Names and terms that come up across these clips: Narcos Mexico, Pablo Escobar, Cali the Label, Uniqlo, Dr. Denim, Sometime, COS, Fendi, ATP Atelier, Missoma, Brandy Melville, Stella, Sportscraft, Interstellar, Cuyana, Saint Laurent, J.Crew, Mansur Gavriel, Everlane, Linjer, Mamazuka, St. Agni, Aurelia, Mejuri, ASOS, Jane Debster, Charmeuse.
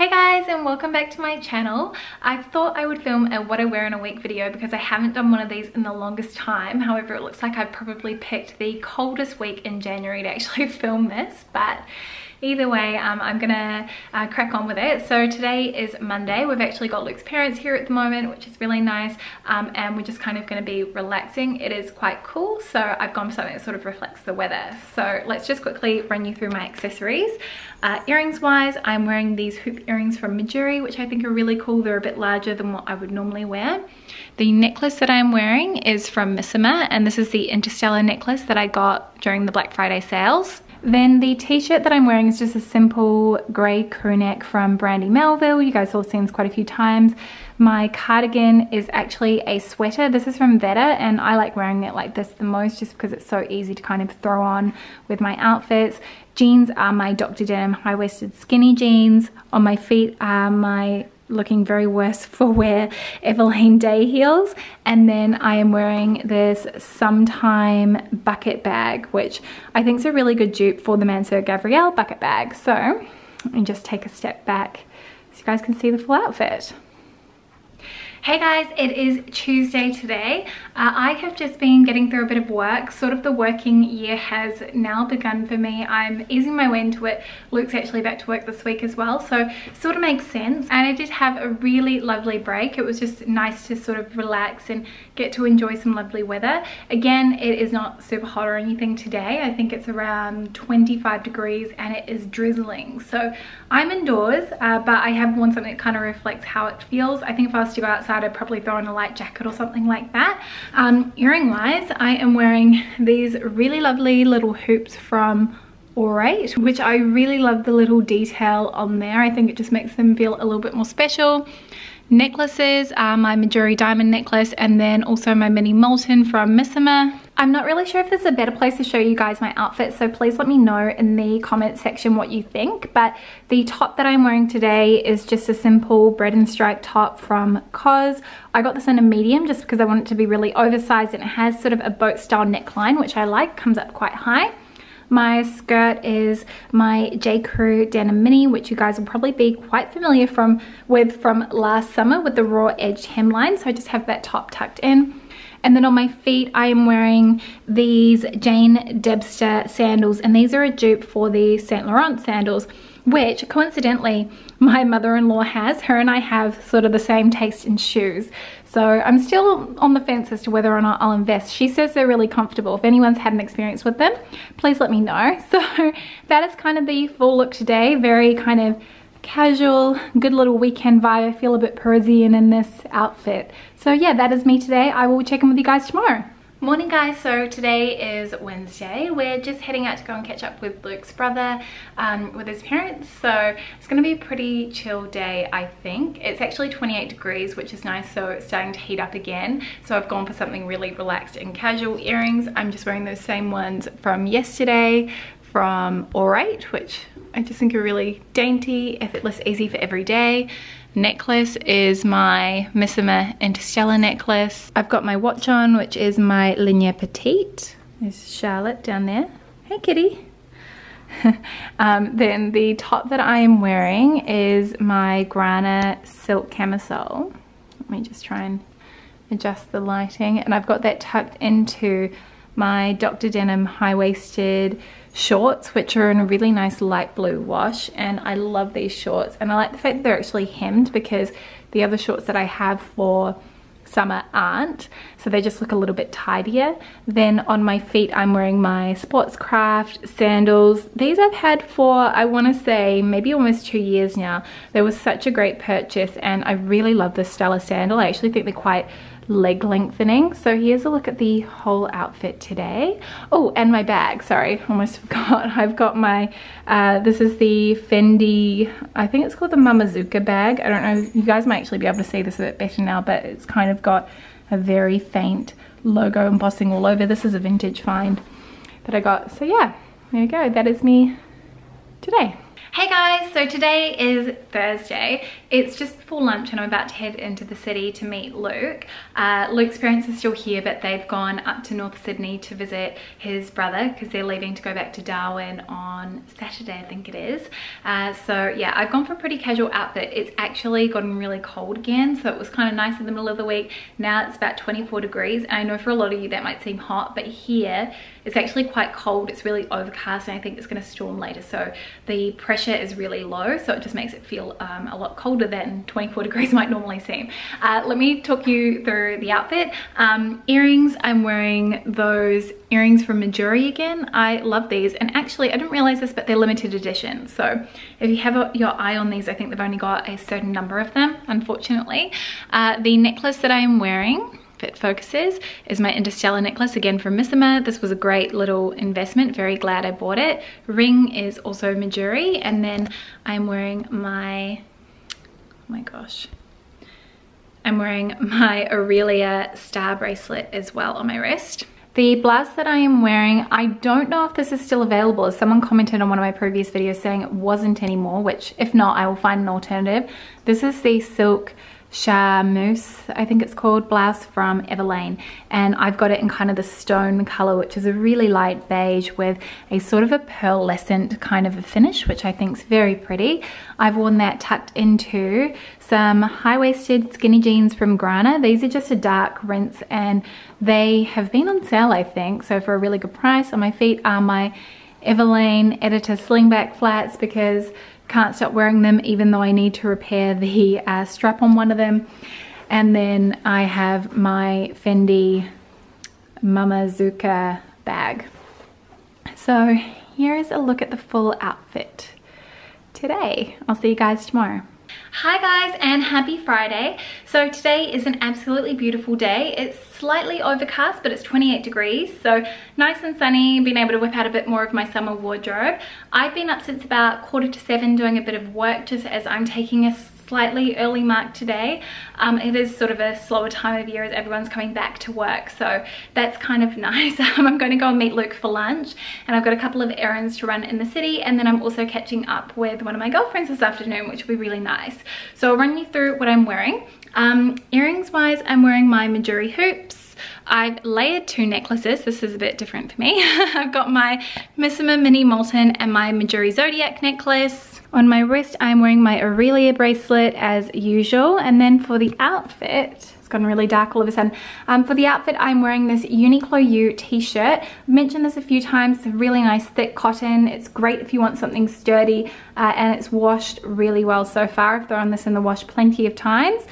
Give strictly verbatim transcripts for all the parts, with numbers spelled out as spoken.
Hey guys, and welcome back to my channel. I thought I would film a what I wear in a week video because I haven't done one of these in the longest time. However, it looks like I probably picked the coldest week in January to actually film this, but either way, um, I'm gonna uh, crack on with it. So today is Monday. We've actually got Luke's parents here at the moment, which is really nice, um, and we're just kind of gonna be relaxing. It is quite cool, so I've gone for something that sort of reflects the weather. So let's just quickly run you through my accessories. Uh, earrings wise, I'm wearing these hoop earrings from Mejuri, which I think are really cool. They're a bit larger than what I would normally wear. The necklace that I'm wearing is from Missoma, and this is the Interstellar necklace that I got during the Black Friday sales. Then the t-shirt that I'm wearing is just a simple grey crew neck from Brandy Melville. You guys all seen this quite a few times. My cardigan is actually a sweater. This is from Veta, and I like wearing it like this the most just because it's so easy to kind of throw on with my outfits. Jeans are my Doctor Denim high-waisted skinny jeans. On my feet are my looking very worse for wear Everlane day heels, and then I am wearing this Sometime bucket bag, which I think is a really good dupe for the Mansur Gavriel bucket bag. So let me just take a step back so you guys can see the full outfit. Hey guys, it is Tuesday today. Uh, I have just been getting through a bit of work. Sort of the working year has now begun for me. I'm easing my way into it. Luke's actually back to work this week as well, so sort of makes sense. And I did have a really lovely break. It was just nice to sort of relax and get to enjoy some lovely weather. Again, it is not super hot or anything today. I think it's around twenty-five degrees and it is drizzling. So I'm indoors, uh, but I have worn something that kind of reflects how it feels. I think if I was to go outside, I'd probably throw on a light jacket or something like that. Um, earring wise, I am wearing these really lovely little hoops from au|rate, which I really love the little detail on there. I think it just makes them feel a little bit more special. Necklaces are my Mejuri diamond necklace, and then also my mini molten from Missoma. I'm not really sure if there's a better place to show you guys my outfit, so please let me know in the comment section what you think. But the top that I'm wearing today is just a simple bread and stripe top from C O S. I got this in a medium just because I want it to be really oversized, and it has sort of a boat style neckline, which I like, comes up quite high. My skirt is my J.Crew denim mini, which you guys will probably be quite familiar from with from last summer with the raw edged hemline. So I just have that top tucked in. And then on my feet, I am wearing these Jane Debster sandals, and these are a dupe for the Saint Laurent sandals, which coincidentally my mother-in-law has. Her and I have sort of the same taste in shoes, so I'm still on the fence as to whether or not I'll invest. She says they're really comfortable. If anyone's had an experience with them, please let me know. So that is kind of the full look today. Very kind of casual, good little weekend vibe. I feel a bit Parisian in this outfit. So yeah, that is me today. I will check in with you guys tomorrow. Morning guys, so today is Wednesday. We're just heading out to go and catch up with Luke's brother um, with his parents, so it's gonna be a pretty chill day, I think. It's actually twenty-eight degrees, which is nice, so it's starting to heat up again. So I've gone for something really relaxed and casual. Earrings, I'm just wearing those same ones from yesterday from au|rate, which I just think are really dainty, effortless, easy for every day. Necklace is my Missoma Interstellar necklace. I've got my watch on, which is my Linjer Petite. There's Charlotte down there. Hey kitty. um, then the top that I am wearing is my Grana silk camisole. Let me just try and adjust the lighting. And I've got that tucked into my Doctor Denim high-waisted shorts, which are in a really nice light blue wash, and I love these shorts. And I like the fact that they're actually hemmed, because the other shorts that I have for summer aren't, so they just look a little bit tidier. Then on my feet, I'm wearing my Sportscraft sandals. These I've had for, I want to say, maybe almost two years now. They were such a great purchase, and I really love this Stella sandal. I actually think they're quite leg lengthening. So here's a look at the whole outfit today. Oh, and my bag, sorry, almost forgot. I've got my uh this is the Fendi, I think it's called the Mamazuka bag. I don't know, you guys might actually be able to see this a bit better now, but it's kind of got a very faint logo embossing all over. This is a vintage find that I got. So yeah, there you go, that is me today. Hey guys, so today is Thursday. It's just before lunch and I'm about to head into the city to meet Luke. Uh, Luke's parents are still here, but they've gone up to North Sydney to visit his brother because they're leaving to go back to Darwin on Saturday, I think it is. Uh, so yeah, I've gone for a pretty casual outfit. It's actually gotten really cold again, so it was kind of nice in the middle of the week. Now it's about twenty-four degrees. I know for a lot of you that might seem hot, but here it's actually quite cold. It's really overcast and I think it's going to storm later, so the pressure is really low, so it just makes it feel um, a lot colder than twenty-four degrees might normally seem. Uh, let me talk you through the outfit. Um, earrings, I'm wearing those earrings from Mejuri again. I love these, and actually I didn't realize this, but they're limited edition, so if you have a, your eye on these, I think they've only got a certain number of them, unfortunately. Uh, the necklace that I am wearing, it focuses, is my Interstellar necklace again from Missoma. This was a great little investment, very glad I bought it. Ring is also Mejuri, and then I'm wearing my oh my gosh I'm wearing my Aurelia star bracelet as well on my wrist. The blouse that I am wearing, I don't know if this is still available, as someone commented on one of my previous videos saying it wasn't anymore, which if not I will find an alternative. This is the silk Charmeuse, I think it's called, blouse from Everlane, and I've got it in kind of the stone color, which is a really light beige with a sort of a pearlescent kind of a finish, which I think is very pretty. I've worn that tucked into some high-waisted skinny jeans from Grana. These are just a dark rinse and they have been on sale, I think, so for a really good price. On my feet are my Everlane Editor slingback flats because can't stop wearing them, even though I need to repair the uh, strap on one of them. And then I have my Fendi Mamazuka bag. So here is a look at the full outfit today. I'll see you guys tomorrow. Hi guys, and happy Friday. So today is an absolutely beautiful day. It's slightly overcast, but it's twenty-eight degrees, so nice and sunny, being able to whip out a bit more of my summer wardrobe. I've been up since about quarter to seven doing a bit of work, just as I'm taking a slightly early mark today. Um, it is sort of a slower time of year as everyone's coming back to work, so that's kind of nice. Um, I'm going to go and meet Luke for lunch, and I've got a couple of errands to run in the city, and then I'm also catching up with one of my girlfriends this afternoon, which will be really nice. So I'll run you through what I'm wearing. Um, earrings wise, I'm wearing my Mejuri hoops. I've layered two necklaces. This is a bit different for me. I've got my Missoma Mini Molten and my Mejuri Zodiac necklace. On my wrist, I'm wearing my Aurelia bracelet as usual. And then for the outfit, it's gone really dark all of a sudden. Um, for the outfit, I'm wearing this Uniqlo U t-shirt. I've mentioned this a few times. It's a really nice thick cotton. It's great if you want something sturdy, uh, and it's washed really well so far. I've thrown this in the wash plenty of times.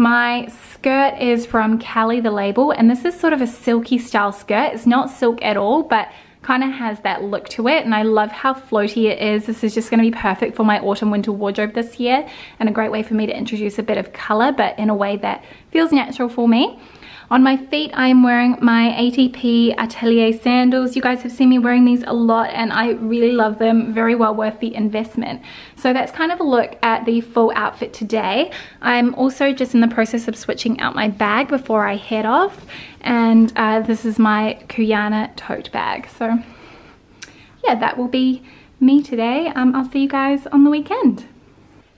My skirt is from Cali the Label, and this is sort of a silky style skirt. It's not silk at all, but kind of has that look to it, and I love how floaty it is. This is just going to be perfect for my autumn winter wardrobe this year, and a great way for me to introduce a bit of color, but in a way that feels natural for me. On my feet, I am wearing my A T P Atelier sandals. You guys have seen me wearing these a lot and I really love them. Very well worth the investment. So that's kind of a look at the full outfit today. I'm also just in the process of switching out my bag before I head off. And uh, this is my Cuyana tote bag. So yeah, that will be me today. Um, I'll see you guys on the weekend.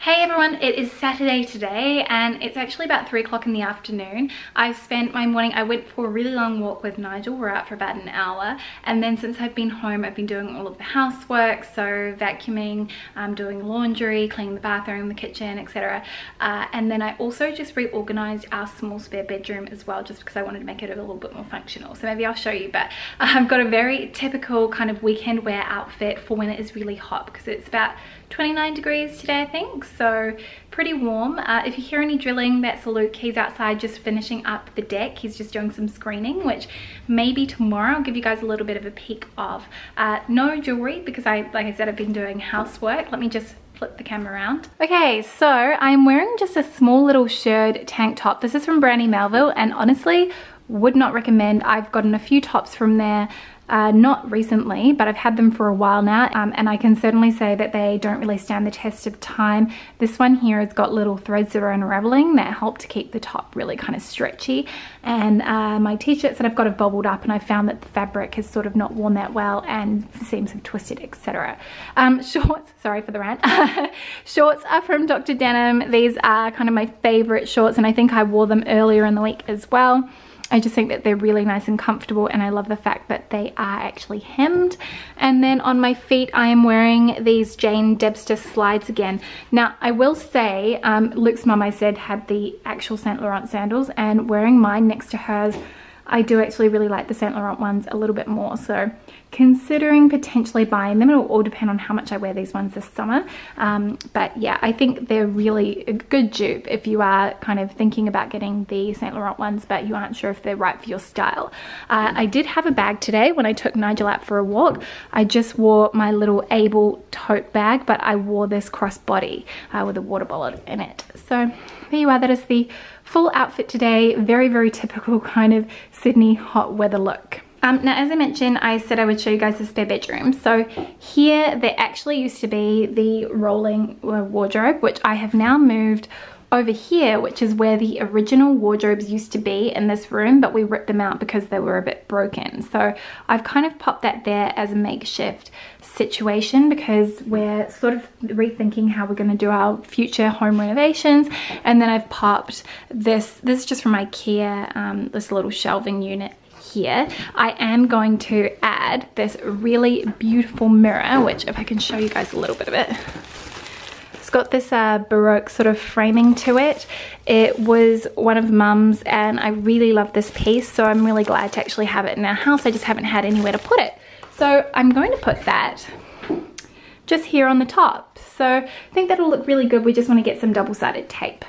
Hey everyone, it is Saturday today and it's actually about three o'clock in the afternoon. I've spent my morning, I went for a really long walk with Nigel. We're out for about an hour, and then since I've been home I've been doing all of the housework, so vacuuming, um, doing laundry, cleaning the bathroom, the kitchen, et cetera. Uh, and then I also just reorganized our small spare bedroom as well, just because I wanted to make it a little bit more functional. So maybe I'll show you, but I've got a very typical kind of weekend wear outfit for when it is really hot, because it's about twenty-nine degrees today, I think. So pretty warm. Uh, if you hear any drilling, that's Luke. He's outside just finishing up the deck. He's just doing some screening, which maybe tomorrow I'll give you guys a little bit of a peek of. Uh, no jewelry because I, like I said, I've been doing housework. Let me just flip the camera around. Okay, so I'm wearing just a small little shirred tank top. This is from Brandy Melville, and honestly, would not recommend. I've gotten a few tops from there Uh, not recently, but I've had them for a while now, um, and I can certainly say that they don't really stand the test of time. This one here has got little threads that are unraveling that help to keep the top really kind of stretchy, and uh, my t-shirts that I've got have bobbled up, and I found that the fabric has sort of not worn that well and the seams have twisted, et cetera. Um, shorts, sorry for the rant. Shorts are from Doctor Denim. These are kind of my favorite shorts, and I think I wore them earlier in the week as well. I just think that they're really nice and comfortable, and I love the fact that they are actually hemmed. And then on my feet I am wearing these Jane Debster slides again. Now I will say um, Luke's mum, I said, had the actual Saint Laurent sandals, and wearing mine next to hers, I do actually really like the Saint Laurent ones a little bit more, so considering potentially buying them. It will all depend on how much I wear these ones this summer, um, but yeah, I think they're really a good dupe if you are kind of thinking about getting the Saint Laurent ones but you aren't sure if they're right for your style. uh, I did have a bag today when I took Nigel out for a walk. I just wore my little Abel tote bag, but I wore this crossbody uh, with a water bottle in it. So there you are, that is the full outfit today. Very, very typical kind of Sydney hot weather look. Um, now, as I mentioned, I said I would show you guys the spare bedroom. So here there actually used to be the rolling wardrobe, which I have now moved over here, which is where the original wardrobes used to be in this room, but we ripped them out because they were a bit broken. So I've kind of popped that there as a makeshift situation because we're sort of rethinking how we're going to do our future home renovations. And then I've popped this, this is just from IKEA, um, this little shelving unit here. I am going to add this really beautiful mirror, which if I can show you guys a little bit of it. It's got this uh, Baroque sort of framing to it. It was one of Mum's and I really love this piece, so I'm really glad to actually have it in our house. I just haven't had anywhere to put it. So I'm going to put that just here on the top. So I think that'll look really good. We just want to get some double-sided tape.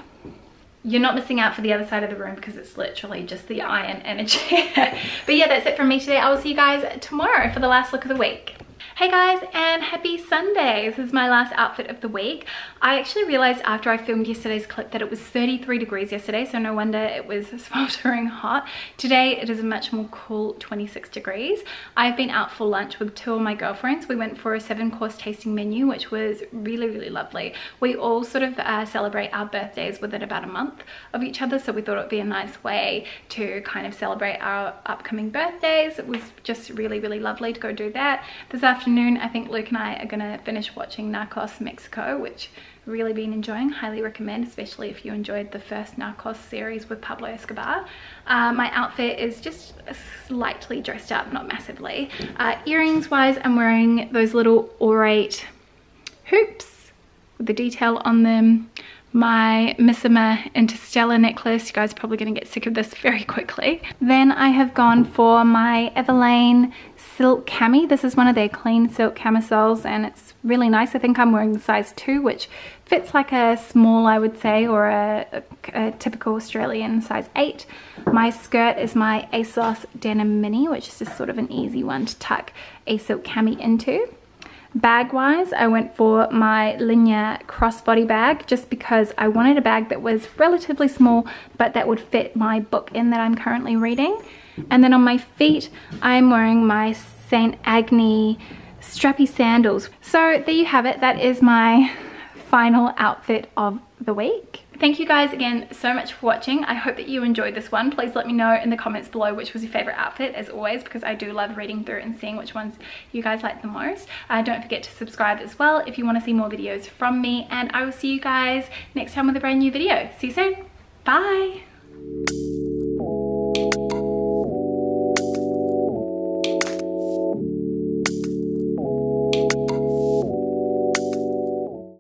You're not missing out for the other side of the room because it's literally just the iron energy. But yeah, that's it from me today. I will see you guys tomorrow for the last look of the week. Hey guys, and happy Sunday. This is my last outfit of the week. I actually realized after I filmed yesterday's clip that it was thirty-three degrees yesterday, so no wonder it was sweltering hot. Today it is a much more cool twenty-six degrees. I've been out for lunch with two of my girlfriends. We went for a seven course tasting menu, which was really, really lovely. We all sort of uh, celebrate our birthdays within about a month of each other, so we thought it would be a nice way to kind of celebrate our upcoming birthdays. It was just really, really lovely to go do that. This afternoon I think Luke and I are gonna finish watching Narcos Mexico, which I've really been enjoying. Highly recommend, especially if you enjoyed the first Narcos series with Pablo Escobar. Uh, my outfit is just slightly dressed up, not massively. Uh, earrings wise, I'm wearing those little au|rate hoops with the detail on them. My Missoma Interstellar necklace. You guys are probably going to get sick of this very quickly. Then I have gone for my Everlane silk cami. This is one of their clean silk camisoles and it's really nice. I think I'm wearing the size two, which fits like a small, I would say, or a, a, a typical Australian size eight. My skirt is my ASOS denim mini, which is just sort of an easy one to tuck a silk cami into. Bag wise, I went for my Linjer crossbody bag just because I wanted a bag that was relatively small but that would fit my book in that I'm currently reading. And then on my feet I'm wearing my Saint Agni strappy sandals. So there you have it, that is my final outfit of the week. Thank you guys again so much for watching. I hope that you enjoyed this one. Please let me know in the comments below which was your favorite outfit, as always, because I do love reading through and seeing which ones you guys like the most. Uh, don't forget to subscribe as well if you want to see more videos from me, and I will see you guys next time with a brand new video. See you soon. Bye.